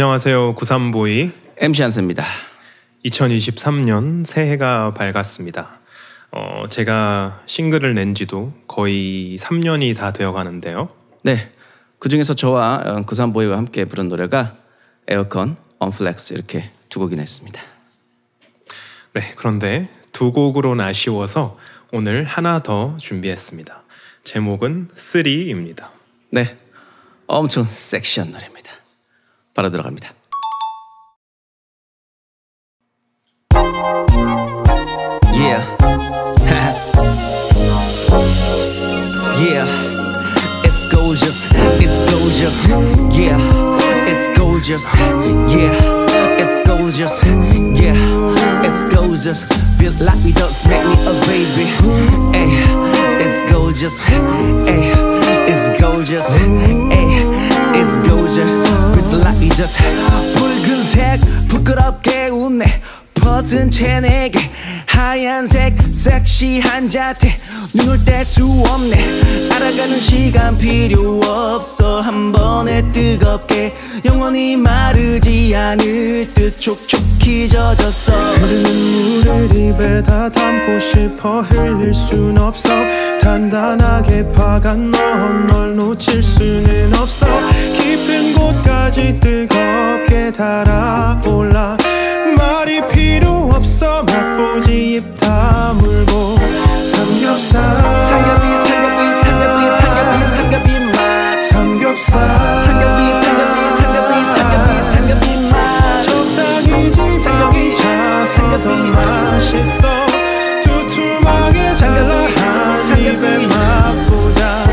안녕하세요. 구산보이 MC 한세입니다. 2023년 새해가 밝았습니다. 제가 싱글을 낸 지도 거의 3년이 다 되어가는데요. 네, 그중에서 저와 구산보이와 함께 부른 노래가 에어컨, 언플렉스 이렇게 두 곡이나 했습니다. 네, 그런데 두 곡으로는 아쉬워서 오늘 하나 더 준비했습니다. 제목은 3입니다. 네, 엄청 섹시한 노래입니다. 바로 들어갑니다. Yeah. Yeah. It's gorgeous. It's gorgeous. Yeah. It's gorgeous. Yeah. It's gorgeous. Yeah. It's gorgeous. Feel like we don't make me a baby. Ay. It's gorgeous. Ay. It's gorgeous. Ay. It's gorgeous. Feel like we just 붉은색 부끄럽게 웃네. 벗은 채 내게 하얀색 섹시한 자태 눈을 뗄 수 없네. 알아가는 시간 필요 없어. 한 번에 뜨겁게 영원히 마르지 않을 듯 촉촉히 젖었어. 흐르는 물을 입에 다 담고 싶어. 흘릴 순 없어. 단단하게 박아 넣어 널 놓칠 수는 없어. 깊은 곳까지 뜨겁게 달아올라. 말이 필요 없어. 맛보지 입 다물고 삼겹살 삼겹이 삼겹이 삼겹이 삼겹이 삼겹이 맛 삼겹살 삼겹이 삼겹이 삼겹이 삼겹이 삼겹이 맛 적당히 진상이 차서도 맛있어. 두툼하게 잘라 한 입에 맛보자.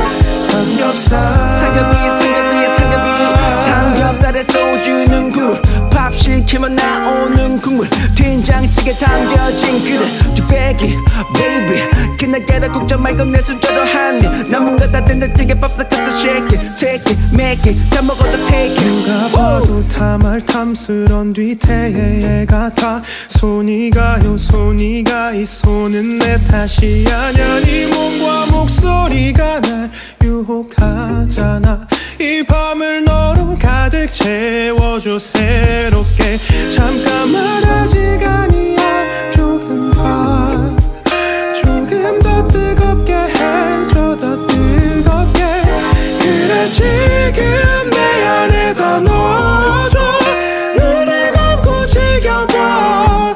삼겹살 삼겹이 삼겹이 삼겹이 삼겹살에 소주는 굴 밥 시키면 나오는 국물 된장찌개 담겨진 그릇 뚝배기 baby Can I get a 국자 말고 내 순자로 하니 나 뭔가 다 된장찌개 밥 섞어서 shake it take it make it 다 먹어도 take it. 누가 봐도 탐탐스런 뒤태의 애 같아. 손이 가요 손이 가. 이 손은 내 탓이 아냐. 네 몸과 목소리가 날 유혹하잖아. 이 밤을 너로 가득 채워줘. 새롭게 잠깐 말할 시간이야. 조금 더 뜨겁게 해줘. 더 뜨겁게. 그래 지금 내 안에 다 넣어줘. 눈을 감고 즐겨봐.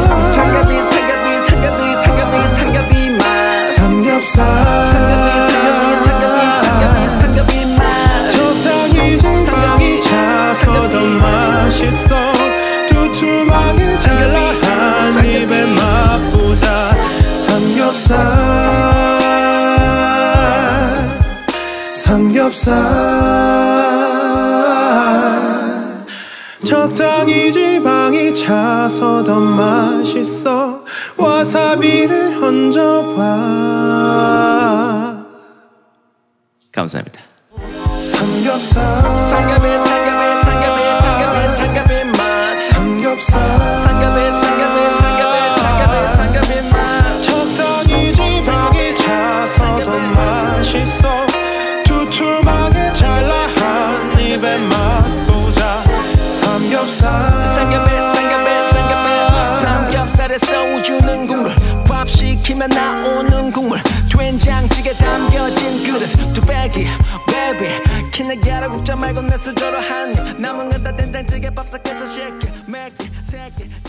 삼겹살 삼겹이 삼겹이 삼겹이 삼겹이 삼겹이 맛 삼겹살 맛있어. 두툼하게 잘라 한 입에 맛보자. 삼겹살 삼겹살 적당히 지방이 차서 더 맛있어. 와사비를 얹어봐. 감사합니다. 삼겹살 삼겹살 삼겹살 삼겹살 삼겹의 맛 삼겹살 삼겹의 삼겹의 삼겹의 삼겹의 삼겹의 맛 적당히 지방이 차서 더 맛있어. 두툼하게 잘라 한 입에 맛보자. 삼겹살 삼겹의 삼겹의 삼겹의 맛 삼겹살에 소주는 국물 밥 시키면 나오는 국물 된장찌개 담겨진 그릇 뚝배기 baby Can I get a 국자 말고 내 수저로 하니 남은 건 다 된장찌개 밥 섞여서 shake it make it shake it